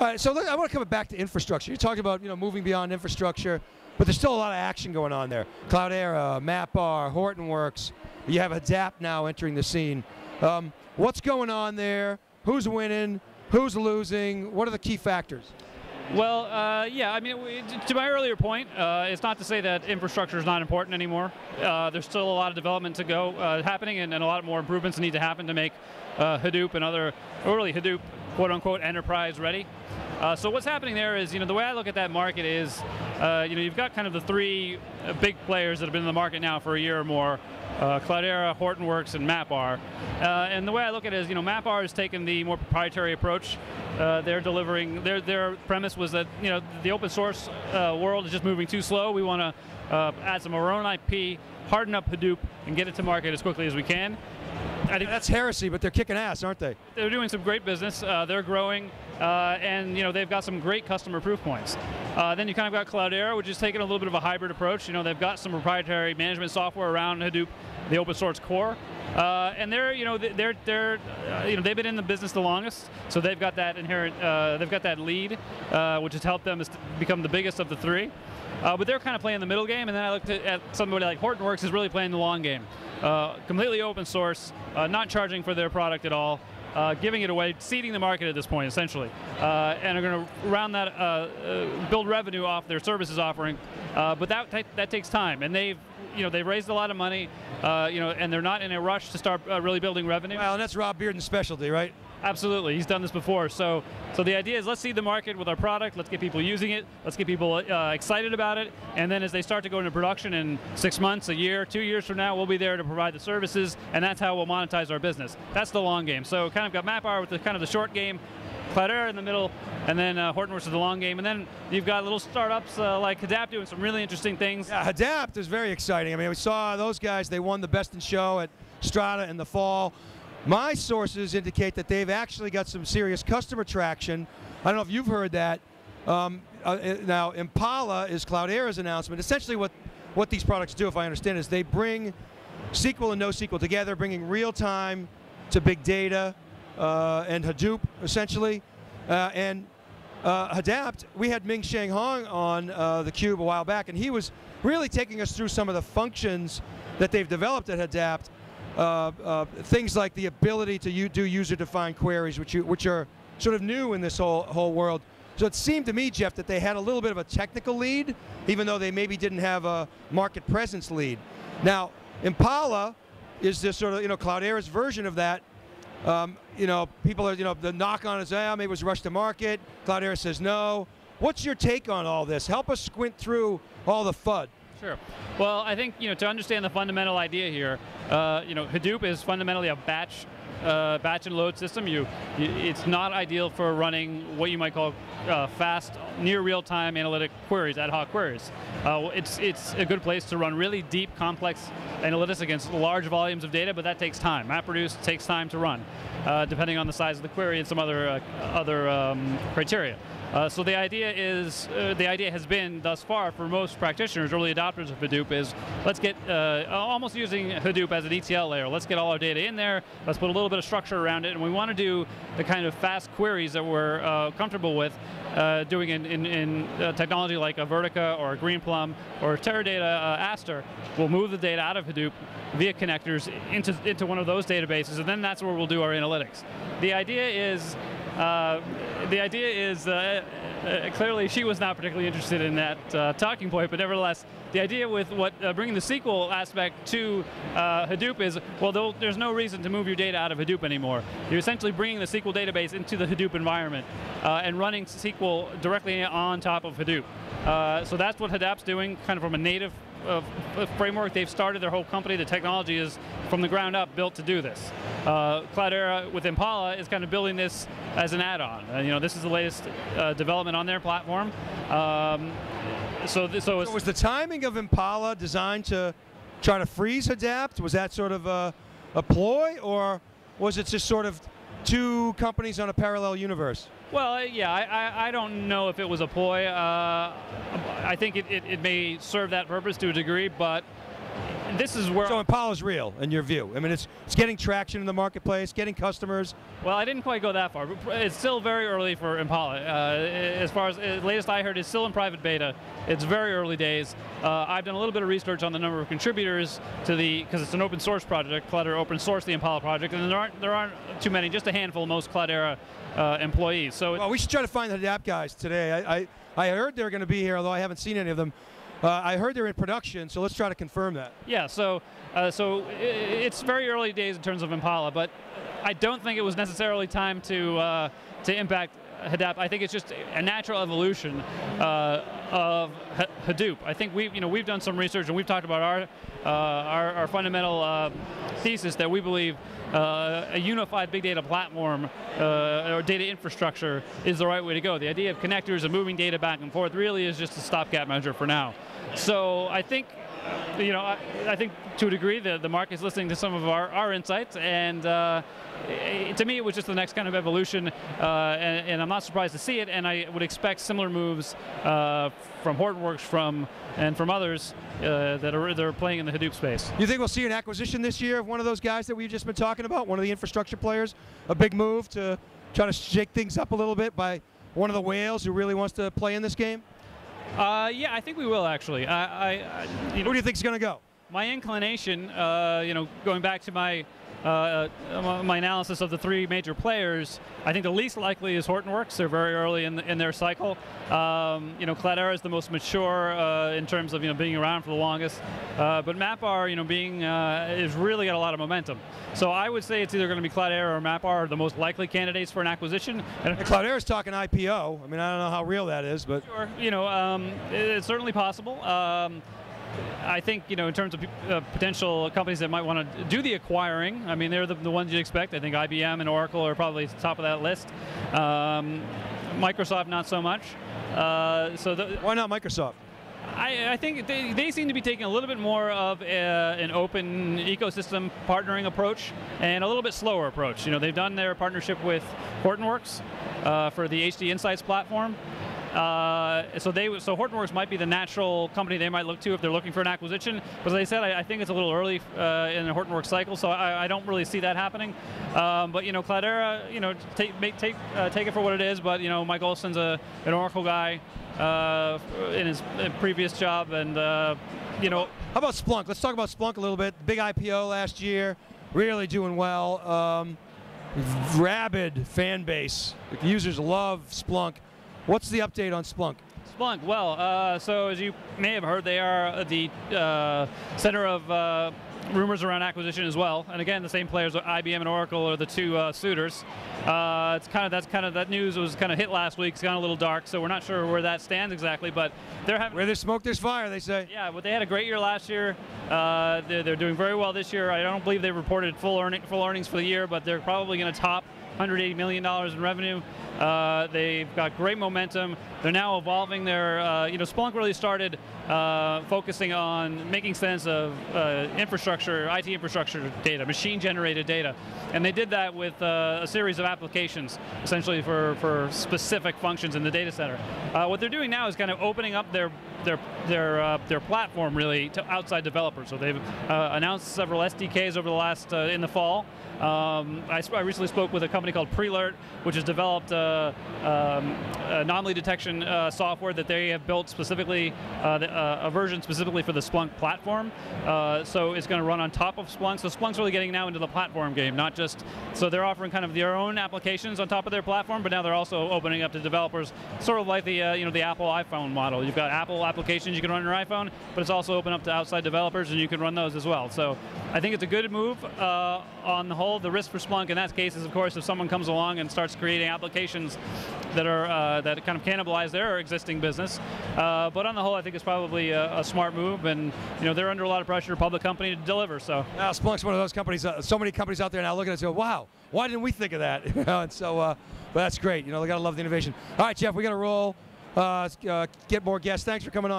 All right, so I want to come back to infrastructure. You talked about, you know, moving beyond infrastructure, but there's still a lot of action going on there. Cloudera, MapR, Hortonworks. You have Adapt now entering the scene. What's going on there? Who's winning? Who's losing? What are the key factors? Well, yeah, I mean, to my earlier point, it's not to say that infrastructure is not important anymore. There's still a lot of development to go happening, and a lot more improvements need to happen to make Hadoop and other, or really Hadoop, quote unquote, enterprise ready. So what's happening there is, the way I look at that market is, you've got kind of the three big players that have been in the market now for a year or more, Cloudera, Hortonworks, and MapR. And the way I look at it is, MapR has taken the more proprietary approach. They're delivering, their premise was that, the open source world is just moving too slow. We want to add some of our own IP, harden up Hadoop, and get it to market as quickly as we can. I think that's heresy, but they're kicking ass, aren't they? They're doing some great business. They're growing, and they've got some great customer proof points. Then you kind of got Cloudera, which is taking a little bit of a hybrid approach. They've got some proprietary management software around Hadoop, the open source core, and they've been in the business the longest, so they've got that inherent, they've got that lead, which has helped them become the biggest of the three. But they're kind of playing the middle game, and then I looked at somebody like Hortonworks is really playing the long game. Completely open source, not charging for their product at all, giving it away, seeding the market at this point, essentially. And are going to round that, build revenue off their services offering, but that takes time. And they've raised a lot of money, and they're not in a rush to start really building revenue. Well, and that's Rob Bearden's specialty, right? Absolutely, he's done this before. So the idea is, let's see the market with our product, let's get people using it, let's get people excited about it, and then as they start to go into production in 6 months, a year, 2 years from now, we'll be there to provide the services, and that's how we'll monetize our business. That's the long game. So kind of got MapR with the kind of the short game, Cloudera in the middle, and then Hortonworks is the long game, and then you've got little startups like Hadapt doing some really interesting things. Yeah, Hadapt is very exciting. I mean, we saw those guys, they won the Best in Show at Strata in the fall. My sources indicate that they've actually got some serious customer traction. I don't know if you've heard that. Now, Impala is Cloudera's announcement. Essentially what these products do, if I understand, is they bring SQL and NoSQL together, bringing real-time to big data and Hadoop, essentially. Adapt, we had Ming Shang Hong on theCUBE a while back, and he was really taking us through some of the functions that they've developed at Adapt. Things like the ability to do user-defined queries, which are sort of new in this whole world. So it seemed to me, Jeff, that they had a little bit of a technical lead, even though they maybe didn't have a market presence lead. Now, Impala is this sort of, Cloudera's version of that. People are, the knock on is, maybe it was rushed to market. Cloudera says no. What's your take on all this? Help us squint through all the FUD. Sure. Well, I think, to understand the fundamental idea here, Hadoop is fundamentally a batch and load system. It's not ideal for running what you might call fast, near real-time analytic queries, ad hoc queries. It's a good place to run really deep, complex analytics against large volumes of data, but that takes time. MapReduce takes time to run, depending on the size of the query and some other criteria. So the idea is, has been thus far for most practitioners, early adopters of Hadoop, is let's get almost using Hadoop as an ETL layer. Let's get all our data in there. Let's put a little bit of structure around it, and we want to do the kind of fast queries that we're comfortable with doing in technology like a Vertica or a Greenplum or Teradata, Aster. We'll move the data out of Hadoop via connectors into one of those databases, and then that's where we'll do our analytics. The idea is. Clearly she was not particularly interested in that talking point, but nevertheless, the idea with what bringing the SQL aspect to Hadoop is, well, there's no reason to move your data out of Hadoop anymore. You're essentially bringing the SQL database into the Hadoop environment and running SQL directly on top of Hadoop. So that's what Hadapt's doing, kind of from a native framework. They've started their whole company. The technology is from the ground up built to do this. Cloudera with Impala is kind of building this as an add-on. This is the latest development on their platform. So was the timing of Impala designed to try to freeze Adapt? Was that sort of a ploy, or was it just sort of two companies on a parallel universe? Well, yeah, I don't know if it was a ploy. I think it may serve that purpose to a degree, but this is where... So Impala's real, in your view. I mean, it's getting traction in the marketplace, getting customers. Well, I didn't quite go that far. It's still very early for Impala. As far as latest I heard, it's still in private beta. It's very early days. I've done a little bit of research on the number of contributors to the, because it's an open source project, Cloudera open source the Impala project, and there aren't too many, just a handful, most Cloudera employees. So well, we should try to find the Adapt guys today. I heard they're going to be here, although I haven't seen any of them. I heard they're in production, so let's try to confirm that. Yeah, so it's very early days in terms of Impala, but I don't think it was necessarily time to impact Hadapt. I think it's just a natural evolution of Hadoop. I think we've done some research and we've talked about our fundamental thesis that we believe a unified big data platform or data infrastructure is the right way to go. The idea of connectors and moving data back and forth really is just a stopgap measure for now. So I think I think to a degree the market's listening to some of our insights, and to me it was just the next kind of evolution, and I'm not surprised to see it, and I would expect similar moves from Hortonworks and from others that are playing in the Hadoop space. You think we'll see an acquisition this year of one of those guys that we've just been talking about, one of the infrastructure players, a big move to try to shake things up a little bit by one of the whales who really wants to play in this game? Yeah, I think we will actually. Where do you think it's going to go? My inclination, going back to my analysis of the three major players, I think the least likely is Hortonworks. They're very early in their cycle. Cloudera is the most mature in terms of being around for the longest. But MapR, is really got a lot of momentum. So I would say it's either going to be Cloudera or MapR are the most likely candidates for an acquisition. And Cloudera's talking IPO. I mean, I don't know how real that is, but sure, it's certainly possible. I think in terms of potential companies that might want to do the acquiring, I mean, they're the ones you'd expect. I think IBM and Oracle are probably at the top of that list. Microsoft, not so much. Why not Microsoft? I think they seem to be taking a little bit more of an open ecosystem partnering approach and a little bit slower approach. They've done their partnership with Hortonworks for the HD Insights platform. So Hortonworks might be the natural company they might look to if they're looking for an acquisition. But as I said, I think it's a little early in the Hortonworks cycle, so I don't really see that happening. But Cloudera, take it for what it is. But Mike Olson's an Oracle guy in his previous job, and How about Splunk? Let's talk about Splunk a little bit. Big IPO last year, really doing well. Rabid fan base. The users love Splunk. What's the update on Splunk? Splunk, well, so as you may have heard, they are the center of rumors around acquisition as well. And again, the same players, IBM and Oracle, are the two suitors. That news was kind of hit last week. It's gone a little dark, so we're not sure where that stands exactly. But they're having, where there's smoke, there's fire, they say. Yeah, but they had a great year last year. They're doing very well this year. I don't believe they reported full earnings for the yeyear, but they're probably going to top $180 million in revenue. They've got great momentum. They're now evolving their, Splunk really started focusing on making sense of IT infrastructure data, machine-generated data. And they did that with a series of applications, essentially for specific functions in the data center. What they're doing now is kind of opening up their platform, really, to outside developers. So they've announced several SDKs over the last, in the fall. I recently spoke with a company called PreLert, which has developed anomaly detection software that they have built specifically, a version specifically for the Splunk platform. So it's going to run on top of Splunk. So Splunk's really getting now into the platform game, not just, so they're offering kind of their own applications on top of their platform, but now they're also opening up to developers, sort of like the Apple iPhone model. You've got Apple applications you can run on your iPhone, but it's also open up to outside developers, and you can run those as well. So I think it's a good move on the whole. The risk for Splunk in that case is, of course, if someone comes along and starts creating applications that are that kind of cannibalize their existing business. But on the whole, I think it's probably a smart move, and they're under a lot of pressure, public company, to deliver. So now, Splunk's one of those companies. So many companies out there now looking at it and go, "Wow, why didn't we think of that?" And so, but that's great. They gotta love the innovation. All right, Jeff, we gotta roll. Get more guests. Thanks for coming on.